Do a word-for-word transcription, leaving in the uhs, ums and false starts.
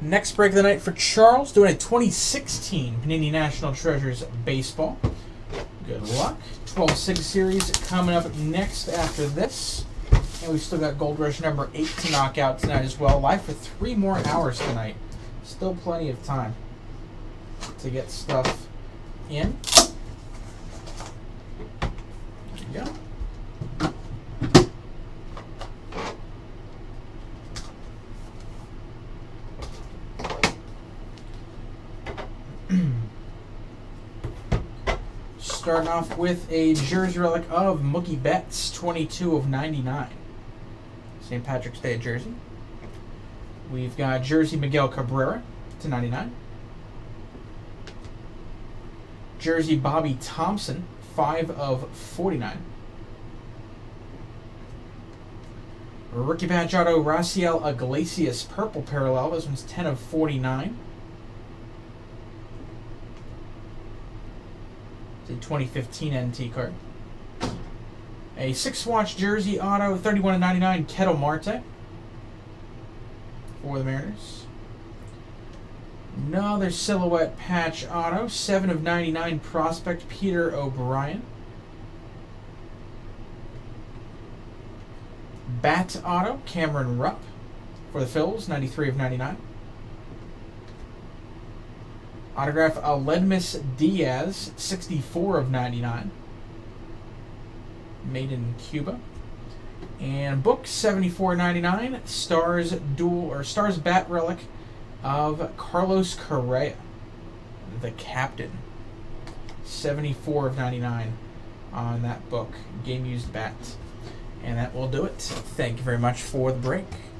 Next break of the night for Charles, doing a twenty sixteen Panini National Treasures Baseball. Good luck. twelve six series coming up next after this. And we've still got Gold Rush number eight to knock out tonight as well. Live for three more hours tonight. Still plenty of time to get stuff in. There you go. Starting off with a jersey relic of Mookie Betts, twenty-two of ninety-nine. Saint Patrick's Day jersey. We've got jersey Miguel Cabrera to ninety-nine. Jersey Bobby Thompson, five of forty-nine. Rookie patch auto Raciel Iglesias, purple parallel. This one's ten of forty-nine. It's a twenty fifteen N T card. A six-watch jersey auto, thirty-one of ninety-nine, Ketel Marte for the Mariners. Another silhouette patch auto, seven of ninety-nine, prospect Peter O'Brien. Bat auto, Cameron Rupp for the Phils, ninety-three of ninety-nine. Autograph Aledmus Diaz, sixty-four of ninety-nine. Made in Cuba. And book seventy-four ninety-nine, Stars dual or Stars bat relic of Carlos Correa, the captain. seventy-four of ninety-nine on that book. Game used bat. And that will do it. Thank you very much for the break.